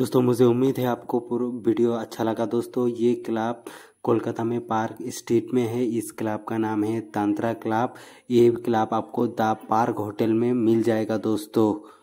दोस्तों मुझे उम्मीद है आपको पूरा वीडियो अच्छा लगा। दोस्तों ये क्लब कोलकाता में पार्क स्ट्रीट में है। इस क्लब का नाम है तांत्रिक क्लब। ये क्लब आपको द पार्क होटल में मिल जाएगा दोस्तों।